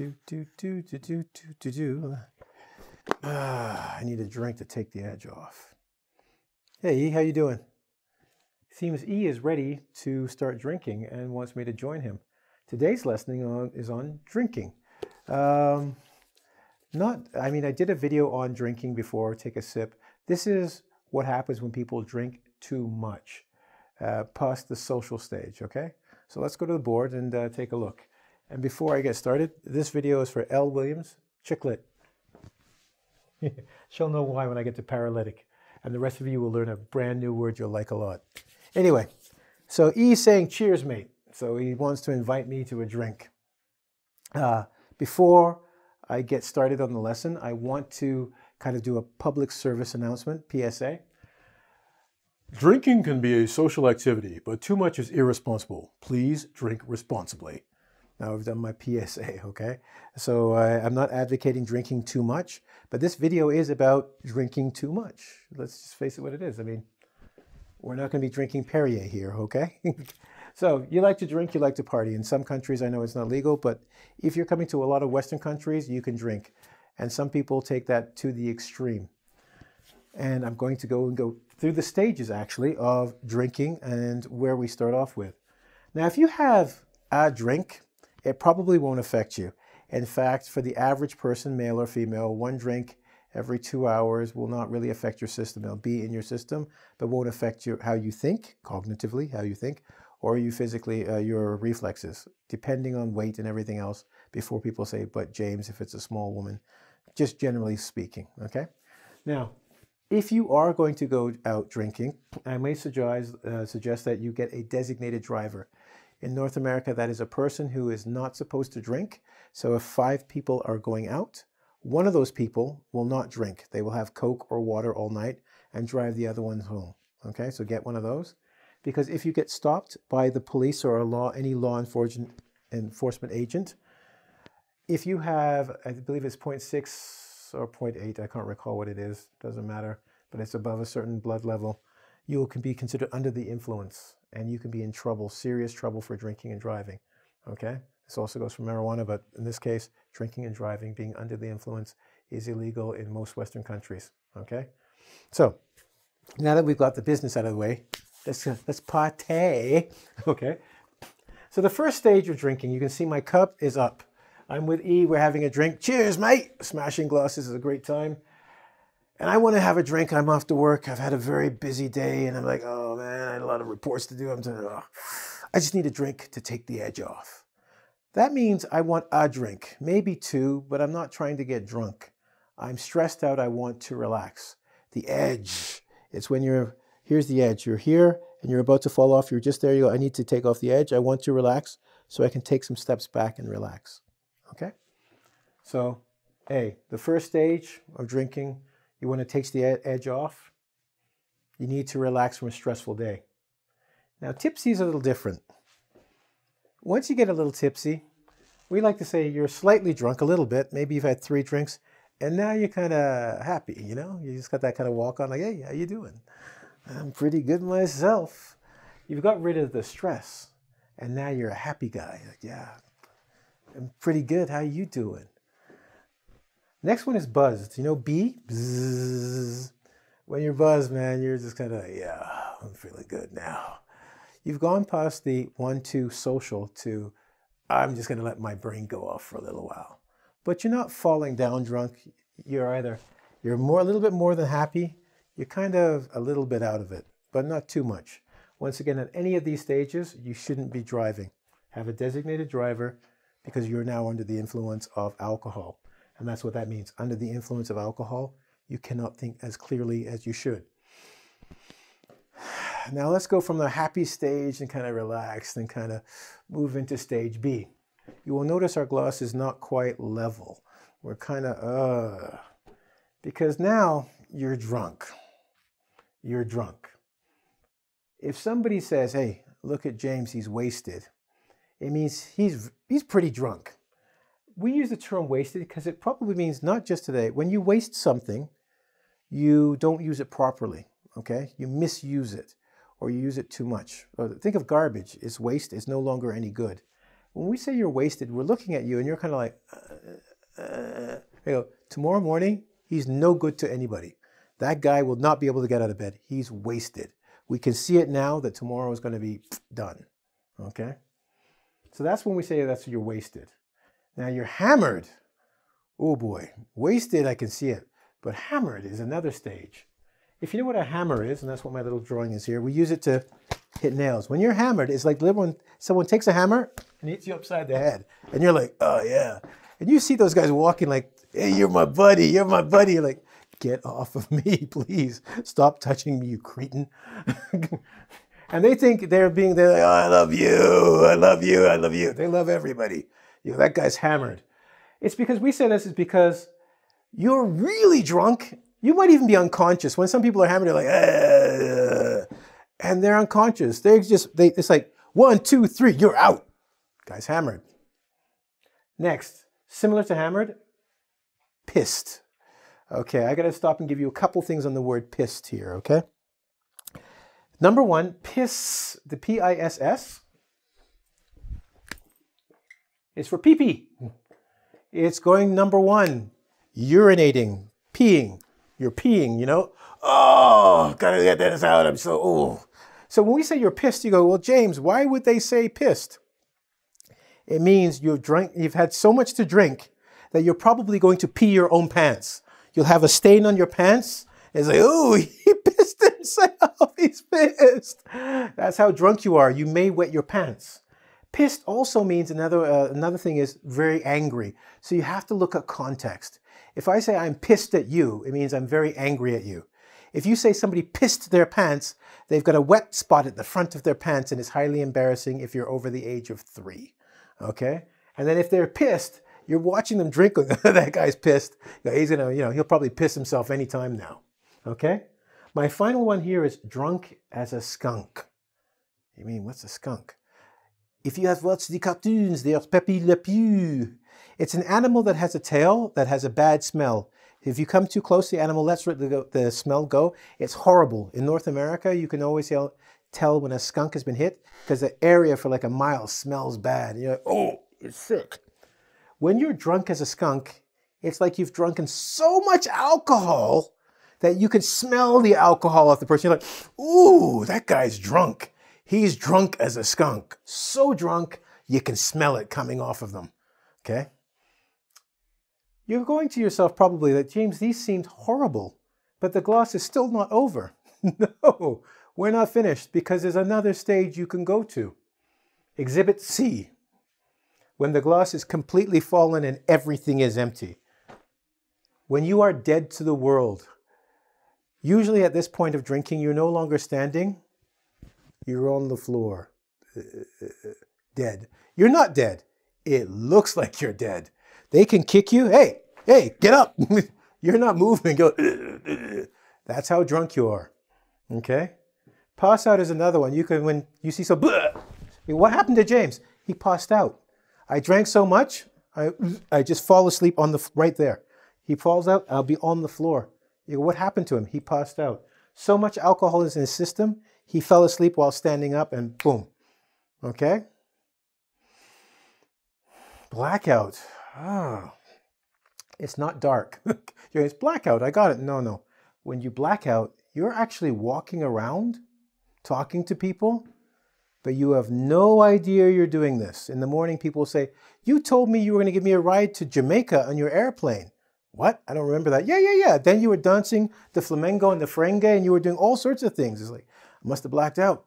I need a drink to take the edge off. Hey, E, how you doing? Seems E is ready to start drinking and wants me to join him. Today's lesson is on drinking. I did a video on drinking before. Take a sip. This is what happens when people drink too much, past the social stage, okay? So let's go to the board and take a look. And before I get started, this video is for Elle Williams, Chicklet. She'll know why when I get to paralytic. And the rest of you will learn a brand new word you'll like a lot. Anyway, so E's saying, cheers, mate. So he wants to invite me to a drink. Before I get started on the lesson, I want to kind of do a public service announcement, PSA. Drinking can be a social activity, but too much is irresponsible. Please drink responsibly. Now I've done my PSA, okay? So I'm not advocating drinking too much, but this video is about drinking too much. Let's just face it what it is. I mean, we're not gonna be drinking Perrier here, okay? So you like to drink, you like to party. In some countries, I know it's not legal, but if you're coming to a lot of Western countries, you can drink. And some people take that to the extreme. And I'm going to go through the stages actually of drinking and where we start off with. Now, if you have a drink, it probably won't affect you. In fact, for the average person, male or female, one drink every 2 hours will not really affect your system. It'll be in your system, but won't affect you, how you think, cognitively, how you think, or you physically, your reflexes, depending on weight and everything else, before people say, but James, if it's a small woman, just generally speaking, okay? Now, if you are going to go out drinking, I may suggest that you get a designated driver. In North America, that is a person who is not supposed to drink. So if 5 people are going out, one of those people will not drink. They will have Coke or water all night and drive the other ones home, okay? So get one of those. Because if you get stopped by the police or any law enforcement agent, if you have, I believe it's 0.6 or 0.8, I can't recall what it is, doesn't matter, but it's above a certain blood level, you can be considered under the influence and you can be in trouble, serious trouble for drinking and driving, okay? This also goes for marijuana, but in this case, drinking and driving, being under the influence is illegal in most Western countries, okay? So, now that we've got the business out of the way, let's party, okay? So the first stage of drinking, you can see my cup is up. I'm with E, we're having a drink. Cheers, mate! Smashing glasses is a great time. And I want to have a drink, I'm off to work, I've had a very busy day, and I'm like, oh man, I had a lot of reports to do, I just need a drink to take the edge off. That means I want a drink, maybe 2, but I'm not trying to get drunk. I'm stressed out, I want to relax. The edge, it's when you're... Here's the edge, you're here and you're about to fall off, you're just there, you go, I need to take off the edge, I want to relax so I can take some steps back and relax, okay? So, hey, the first stage of drinking, you want to take the edge off, you need to relax from a stressful day. Now, tipsy is a little different. Once you get a little tipsy, we like to say you're slightly drunk a little bit, maybe you've had 3 drinks, and now you're kind of happy, you know? You just got that kind of walk on, like, hey, how you doing? I'm pretty good myself. You've got rid of the stress, and now you're a happy guy. Like, yeah, I'm pretty good. How you doing? Next one is buzzed. You know B? Bzzz. When you're buzzed, man, you're just kind of, yeah, I'm feeling good now. You've gone past the 1, 2 social to, I'm just going to let my brain go off for a little while. But you're not falling down drunk. You're either, you're more a little bit more than happy. You're kind of a little bit out of it, but not too much. Once again, at any of these stages, you shouldn't be driving. Have a designated driver because you're now under the influence of alcohol. And that's what that means. Under the influence of alcohol, you cannot think as clearly as you should. Now let's go from the happy stage and kind of relaxed and kind of move into stage B. You will notice our glass is not quite level. We're kind of, because now you're drunk. You're drunk. If somebody says, hey, look at James, he's wasted, it means he's pretty drunk. We use the term wasted because it probably means not just today. When you waste something, you don't use it properly, okay? You misuse it or you use it too much. Think of garbage. It's waste. It's no longer any good. When we say you're wasted, we're looking at you and you're kind of like, you know, tomorrow morning, he's no good to anybody. That guy will not be able to get out of bed. He's wasted. We can see it now that tomorrow is going to be done. Okay? So that's when we say that's you're wasted. Now you're hammered. Oh boy, wasted, I can see it. But hammered is another stage. If you know what a hammer is, and that's what my little drawing is here, we use it to hit nails. When you're hammered, it's like when someone takes a hammer and hits you upside the head. And you're like, oh yeah. And you see those guys walking like, hey, you're my buddy, you're my buddy. You're like, get off of me, please. Stop touching me, you cretin. And they think they're being, they're like, oh, I love you, I love you, I love you. They love everybody. You know, that guy's hammered. It's because we say this is because you're really drunk. You might even be unconscious. When some people are hammered, they're like, ah, and they're unconscious. They're just, it's like, 1, 2, 3, you're out. Guy's hammered. Next, similar to hammered, pissed. Okay, I gotta stop and give you a couple things on the word pissed here, okay? Number one, piss, the P-I-S-S, it's for pee-pee. It's going number one, urinating, peeing. You're peeing, you know? Oh, gotta get this out, I'm so, oh. So when we say you're pissed, you go, well, James, why would they say pissed? It means you've drunk, you've had so much to drink that you're probably going to pee your own pants. You'll have a stain on your pants. It's like, oh, he pissed himself. He's pissed. That's how drunk you are. You may wet your pants. Pissed also means another thing is very angry. So you have to look at context. If I say I'm pissed at you, it means I'm very angry at you. If you say somebody pissed their pants, they've got a wet spot at the front of their pants and it's highly embarrassing if you're over the age of 3. Okay? And then if they're pissed, you're watching them drink, that guy's pissed. He's gonna, you know, he'll probably piss himself any time now, okay? My final one here is drunk as a skunk. You mean, what's a skunk? If you have watched the cartoons, there's Pepe le Pew. It's an animal that has a tail that has a bad smell. If you come too close, the animal lets the smell go. It's horrible. In North America, you can always tell when a skunk has been hit because the area for like a mile smells bad. And you're like, oh, it's sick. When you're drunk as a skunk, it's like you've drunken so much alcohol that you can smell the alcohol off the person. You're like, ooh, that guy's drunk. He's drunk as a skunk. So drunk, you can smell it coming off of them, okay? You're going to yourself probably that, James, these seemed horrible, but the gloss is still not over. No, we're not finished because there's another stage you can go to. Exhibit C. When the glass is completely fallen and everything is empty. When you are dead to the world, usually at this point of drinking, you're no longer standing, you're on the floor, dead. You're not dead. It looks like you're dead. They can kick you, hey, hey, get up. You're not moving, go, that's how drunk you are, okay? Pass out is another one. You can, when you see so, what happened to James? He passed out. I drank so much, I just fall asleep on the, right there. He falls out, I'll be on the floor. You know, what happened to him? He passed out. So much alcohol is in his system, he fell asleep while standing up and boom, okay? Blackout, ah. It's not dark. It's blackout, I got it, no, no. When you blackout, you're actually walking around, talking to people, but you have no idea you're doing this. In the morning, people will say, you told me you were gonna give me a ride to Jamaica on your airplane. What? I don't remember that. Yeah, yeah, yeah. Then you were dancing the flamenco and the merengue and you were doing all sorts of things. It's like, I must have blacked out.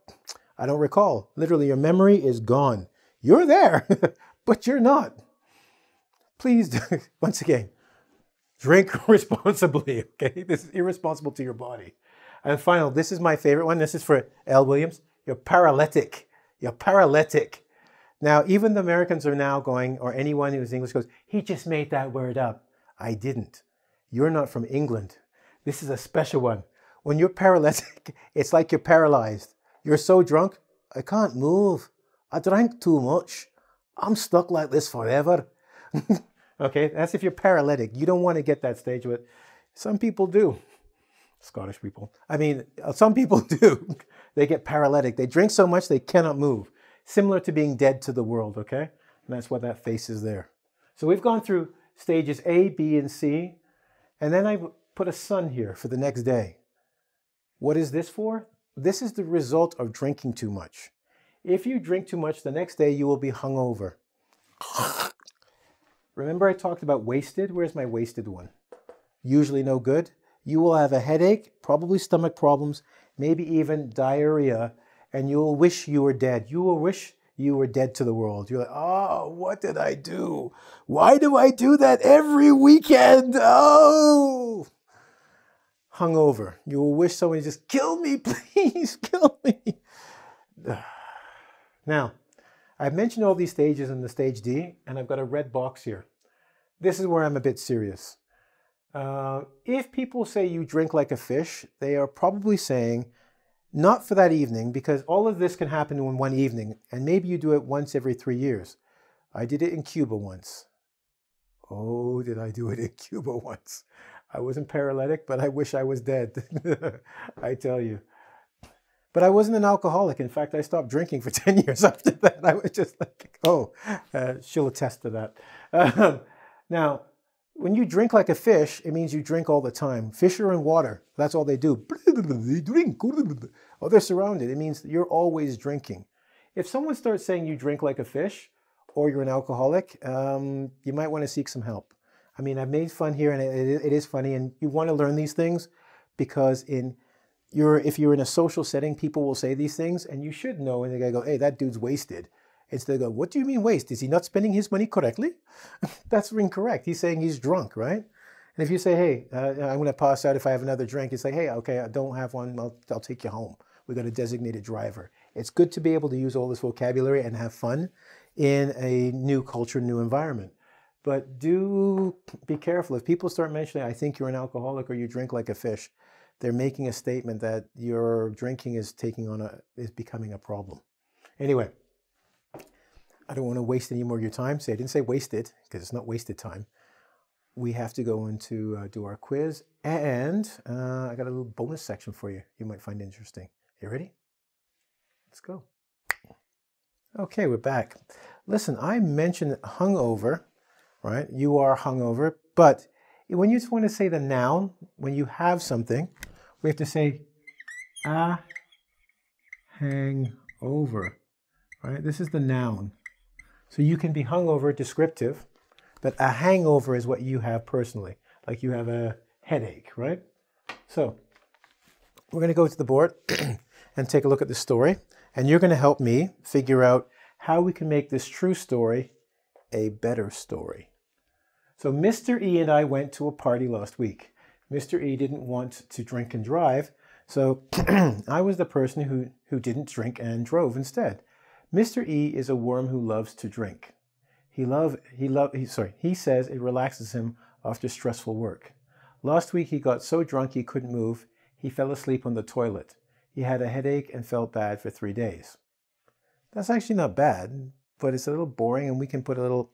I don't recall. Literally, your memory is gone. You're there, but you're not. Please, once again, drink responsibly, okay? This is irresponsible to your body. And final, this is my favorite one. This is for Elle Williams. You're paralytic. You're paralytic. Now, even the Americans are now going, or anyone who's English goes, he just made that word up. I didn't. You're not from England. This is a special one. When you're paralytic, it's like you're paralyzed. You're so drunk, I can't move. I drank too much. I'm stuck like this forever. Okay, that's if you're paralytic. You don't want to get that stage, but some people do. Scottish people. I mean, some people do. They get paralytic. They drink so much they cannot move. Similar to being dead to the world, okay? And that's what that face is there. So we've gone through stages A, B, and C. And then I put a sun here for the next day. What is this for? This is the result of drinking too much. If you drink too much, the next day you will be hungover. Remember I talked about wasted? Where's my wasted one? Usually no good. You will have a headache, probably stomach problems, maybe even diarrhea, and you will wish you were dead. You will wish you were dead to the world. You're like, oh, what did I do? Why do I do that every weekend? Oh! Hungover. You will wish somebody just, kill me, please, kill me. Now, I've mentioned all these stages in the stage D, and I've got a red box here. This is where I'm a bit serious. If people say you drink like a fish, they are probably saying, not for that evening, because all of this can happen in one evening, and maybe you do it once every 3 years. I did it in Cuba once. Oh, did I do it in Cuba once? I wasn't paralytic, but I wish I was dead, I tell you. But I wasn't an alcoholic. In fact, I stopped drinking for 10 years after that. I was just like, oh, she'll attest to that. Now, when you drink like a fish, it means you drink all the time. Fish are in water. That's all they do. They drink. Oh, they're surrounded. It means you're always drinking. If someone starts saying you drink like a fish or you're an alcoholic, you might want to seek some help. I mean, I've made fun here, and it is funny, and you want to learn these things because if you're in a social setting, people will say these things, and you should know, and they're going to go, hey, that dude's wasted. Instead of going, what do you mean waste? Is he not spending his money correctly? That's incorrect. He's saying he's drunk, right? And if you say, hey, I'm going to pass out if I have another drink, it's like, hey, okay, I don't have one. I'll take you home. We've got a designated driver. It's good to be able to use all this vocabulary and have fun in a new culture, new environment. But do be careful. If people start mentioning, I think you're an alcoholic or you drink like a fish, they're making a statement that your drinking is becoming a problem. Anyway, I don't want to waste any more of your time. So I didn't say wasted, because it's not wasted time. We have to go into do our quiz. And I got a little bonus section for you. You might find interesting. You ready? Let's go. Okay, we're back. Listen, I mentioned hungover, right? You are hungover, but when you just want to say the noun, when you have something, we have to say a hangover, right? This is the noun. So you can be hungover, descriptive, but a hangover is what you have personally. Like you have a headache, right? So we're going to go to the board and take a look at the story. And you're going to help me figure out how we can make this true story a better story. So Mr. E and I went to a party last week. Mr. E didn't want to drink and drive, so I was the person who didn't drink and drove instead. Mr. E is a worm who loves to drink. He says it relaxes him after stressful work. Last week he got so drunk he couldn't move. He fell asleep on the toilet. He had a headache and felt bad for 3 days. That's actually not bad, but it's a little boring, and we can put a little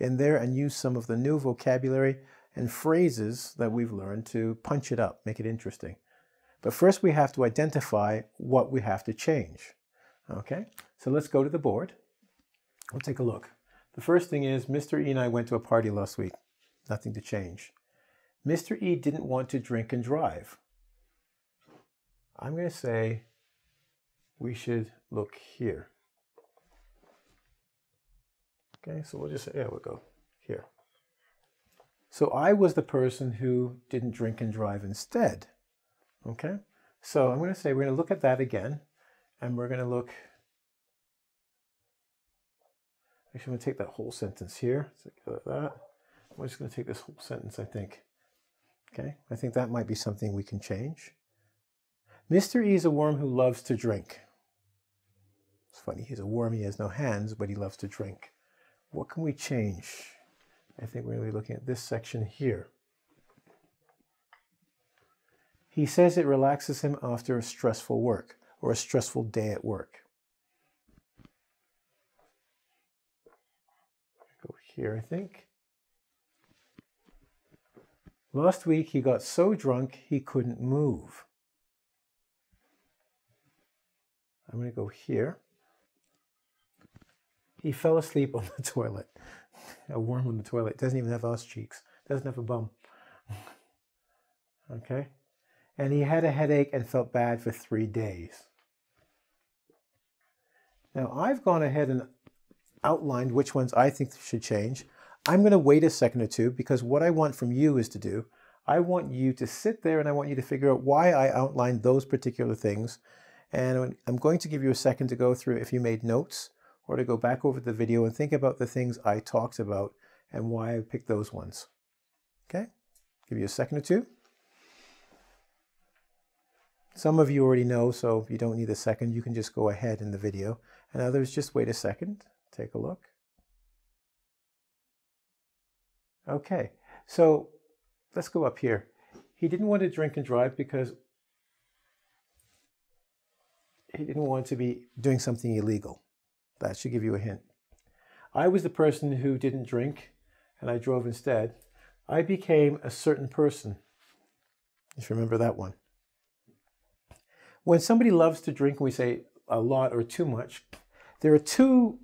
in there and use some of the new vocabulary and phrases that we've learned to punch it up, make it interesting. But first we have to identify what we have to change. Okay, so let's go to the board. We'll take a look. The first thing is Mr. E and I went to a party last week. Nothing to change. Mr. E didn't want to drink and drive. I'm going to say we should look here. Okay, so we'll just say, yeah, we'll go here. So I was the person who didn't drink and drive instead. Okay, so I'm going to say we're going to look at that again, and we're going to look. Actually, I'm going to take that whole sentence here. So like that. I'm just going to take this whole sentence, I think. Okay, I think that might be something we can change. Mr. E is a worm who loves to drink. It's funny, he's a worm, he has no hands, but he loves to drink. What can we change? I think we're really looking at this section here. He says it relaxes him after a stressful work or a stressful day at work. Go here, I think. Last week he got so drunk he couldn't move. I'm going to go here. He fell asleep on the toilet. a worm on the toilet. It doesn't even have ass cheeks. It doesn't have a bum. Okay? And he had a headache and felt bad for 3 days. Now, I've gone ahead and outlined which ones I think should change. I'm going to wait a second or two, because what I want from you is to do, I want you to sit there and I want you to figure out why I outlined those particular things. And I'm going to give you a second to go through if you made notes, or to go back over the video and think about the things I talked about and why I picked those ones. Okay? Give you a second or two. Some of you already know, so you don't need a second. You can just go ahead in the video. And others, just wait a second. Take a look. Okay, so let's go up here. He didn't want to drink and drive because he didn't want to be doing something illegal. That should give you a hint. I was the person who didn't drink and I drove instead. I became a certain person. Just remember that one. When somebody loves to drink, we say a lot or too much. There are two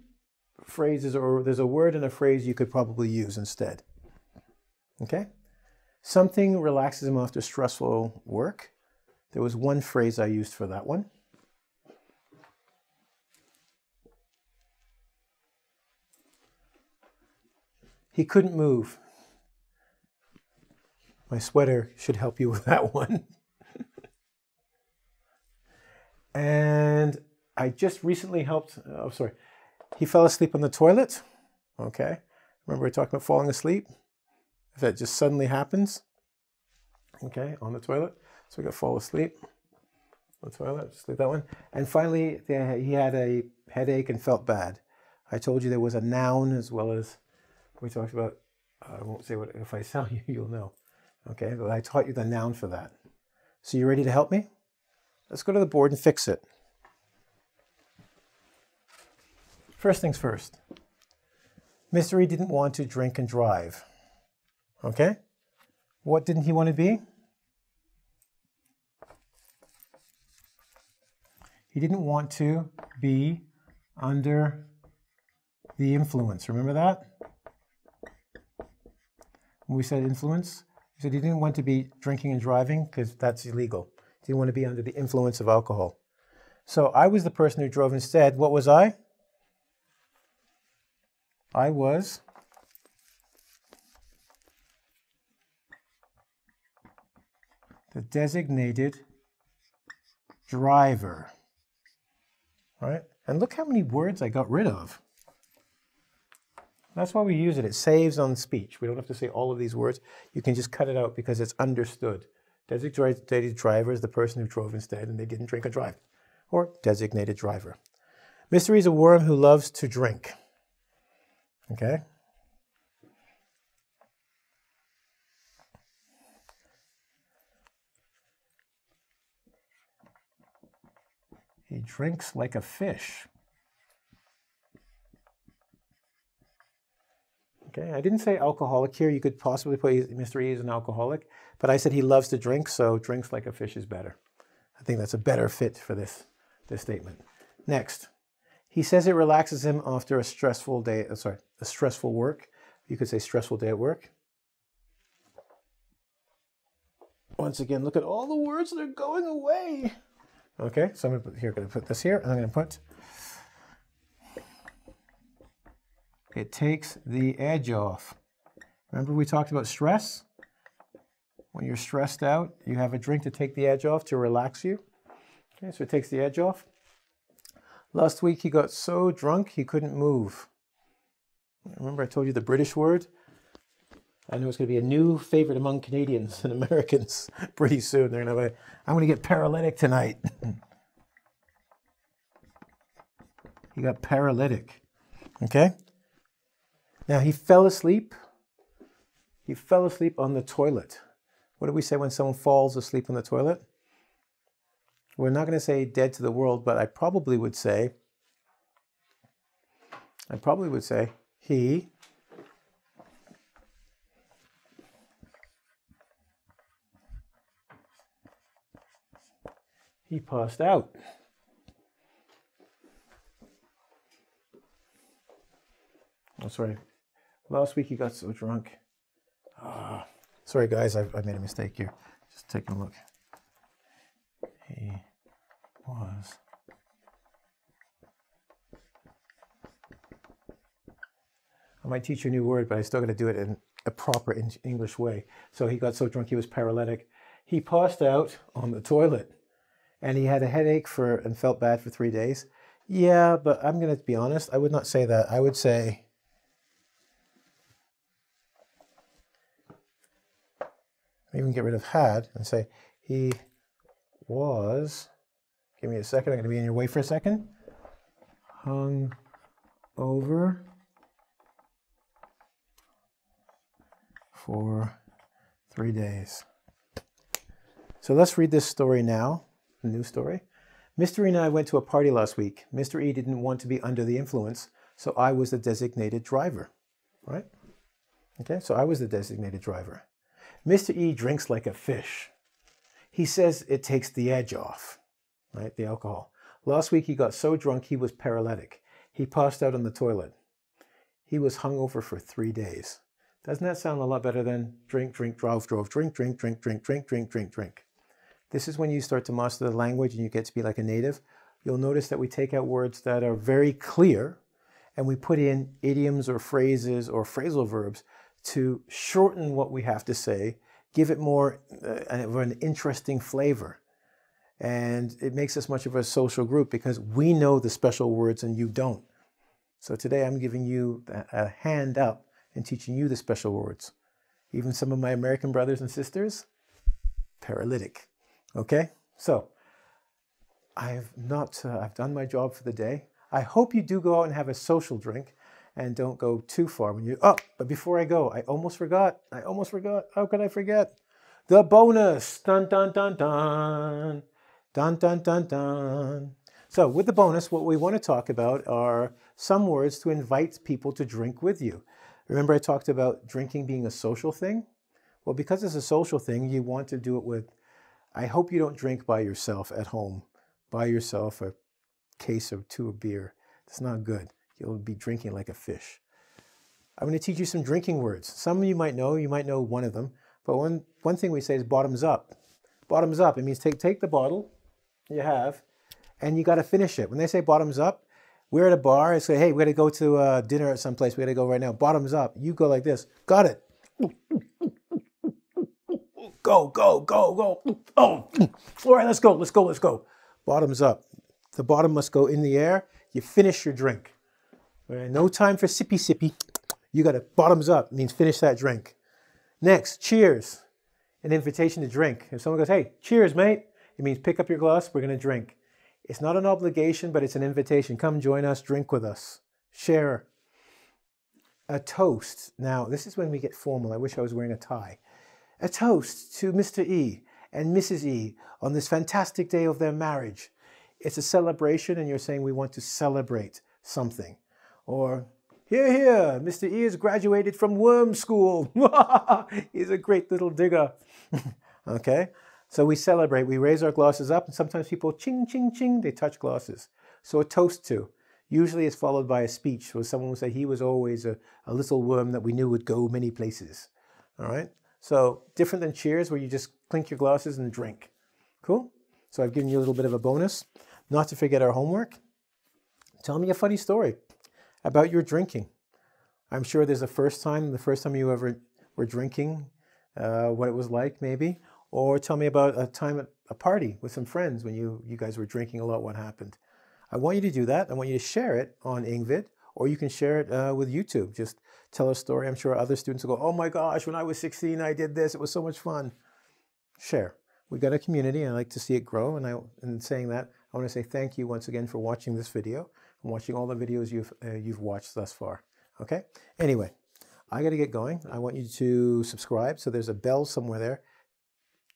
phrases, or there's a word and a phrase you could probably use instead. Okay? Something relaxes him after stressful work. There was one phrase I used for that one. He couldn't move. My sweater should help you with that one. And I just recently helped, oh, sorry. He fell asleep on the toilet. Okay. Remember we talked about falling asleep? If that just suddenly happens. Okay, on the toilet. So we got fall asleep on the toilet. Just leave that one. And finally, he had a headache and felt bad. I told you there was a noun as well as we talked about, I won't say what, if I tell you, you'll know. Okay, but I taught you the noun for that. So you ready to help me? Let's go to the board and fix it. First things first. Mystery didn't want to drink and drive. Okay? What didn't he want to be? He didn't want to be under the influence. Remember that? When we said influence, we said he didn't want to be drinking and driving because that's illegal. He didn't want to be under the influence of alcohol. So I was the person who drove instead. What was I? I was the designated driver. All right? And look how many words I got rid of. That's why we use it. It saves on speech. We don't have to say all of these words. You can just cut it out because it's understood. Designated driver is the person who drove instead and they didn't drink or drive. Or designated driver. Mystery is a worm who loves to drink. Okay? He drinks like a fish. Okay, I didn't say alcoholic here. You could possibly put Mr. E as an alcoholic, but I said he loves to drink, so drinks like a fish is better. I think that's a better fit for this statement. Next, he says it relaxes him after a stressful day, a stressful work. You could say stressful day at work. Once again, look at all the words that are going away. Okay, so I'm going to put this here, and I'm going to put it takes the edge off. Remember we talked about stress? When you're stressed out, you have a drink to take the edge off, to relax you. Okay, so it takes the edge off. Last week he got so drunk he couldn't move. Remember I told you the British word? I know it's going to be a new favorite among Canadians and Americans pretty soon. They're going to be, I'm going to get paralytic tonight. He got paralytic. Okay? Now, he fell asleep. He fell asleep on the toilet. What do we say when someone falls asleep on the toilet? We're not going to say dead to the world, but I probably would say he passed out. Oh, sorry. Last week he got so drunk. Oh, sorry guys, I made a mistake here. Just taking a look. He was I might teach you a new word, but I'm still going to do it in a proper English way. So he got so drunk he was paralytic. He passed out on the toilet, and he had a headache and felt bad for 3 days. Yeah, but I'm going to be honest. I would not say that. I would say maybe we can get rid of had and say he was. Give me a second. I'm going to be in your way for a second. Hung over. For 3 days. So let's read this story now, a new story. Mr. E and I went to a party last week. Mr. E didn't want to be under the influence, so I was the designated driver, right? Okay, so I was the designated driver. Mr. E drinks like a fish. He says it takes the edge off, right, the alcohol. Last week he got so drunk he was paralytic. He passed out on the toilet. He was hungover for 3 days. Doesn't that sound a lot better than drink, drink, drove, drove, drink, drink, drink, drink, drink, drink, drink, drink? This is when you start to master the language and you get to be like a native. You'll notice that we take out words that are very clear and we put in idioms or phrases or phrasal verbs to shorten what we have to say, give it more of an interesting flavor. And it makes us much of a social group because we know the special words and you don't. So today I'm giving you a hand up and teaching you the special words. Even some of my American brothers and sisters, paralytic, okay? So, I've done my job for the day. I hope you do go out and have a social drink and don't go too far when you, oh, but before I go, I almost forgot, how could I forget? The bonus, dun, dun, dun, dun, dun, dun, dun, dun. So with the bonus, what we want to talk about are some words to invite people to drink with you. Remember I talked about drinking being a social thing? Well, because it's a social thing, you want to do it with, I hope you don't drink by yourself at home. Buy yourself a case or two of beer. It's not good. You'll be drinking like a fish. I'm going to teach you some drinking words. Some of you might know one of them, but one thing we say is bottoms up. Bottoms up, it means take the bottle you have and you got to finish it. When they say bottoms up, we're at a bar and say, hey, we're going to go to dinner at some place. We're going to go right now. Bottoms up. You go like this. Got it. Go, go, go, go. Oh, all right, let's go. Let's go. Let's go. Bottoms up. The bottom must go in the air. You finish your drink. Right, no time for sippy, sippy. You got to bottoms up. It means finish that drink. Next, cheers. An invitation to drink. If someone goes, hey, cheers, mate. It means pick up your glass. We're going to drink. It's not an obligation, but it's an invitation. Come join us, drink with us, share. A toast. Now, this is when we get formal. I wish I was wearing a tie. A toast to Mr. E and Mrs. E on this fantastic day of their marriage. It's a celebration, and you're saying we want to celebrate something. Or, hear, hear, Mr. E has graduated from worm school. He's a great little digger. Okay? So we celebrate, we raise our glasses up, and sometimes people ching, ching, ching, they touch glasses. So a toast to. Usually it's followed by a speech where someone will say he was always a little worm that we knew would go many places. All right? So different than cheers where you just clink your glasses and drink. Cool? So I've given you a little bit of a bonus. Not to forget our homework. Tell me a funny story about your drinking. I'm sure there's the first time you ever were drinking, what it was like maybe. Or tell me about a time at a party with some friends when you guys were drinking a lot, what happened. I want you to do that. I want you to share it on engVid, or you can share it with YouTube. Just tell a story. I'm sure other students will go, oh my gosh, when I was 16, I did this. It was so much fun. Share. We've got a community, and I like to see it grow. And in saying that, I want to say thank you once again for watching this video and watching all the videos you've watched thus far. Okay? Anyway, I got to get going. I want you to subscribe. So there's a bell somewhere there.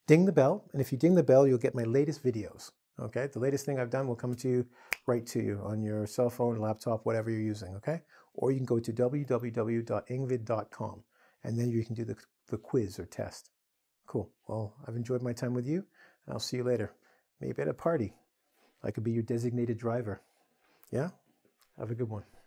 Ding the bell, and if you ding the bell, you'll get my latest videos, okay? The latest thing I've done will come to you, right to you on your cell phone, laptop, whatever you're using, okay? Or you can go to www.engvid.com, and then you can do the quiz or test. Cool. Well, I've enjoyed my time with you, and I'll see you later. Maybe at a party. I could be your designated driver. Yeah? Have a good one.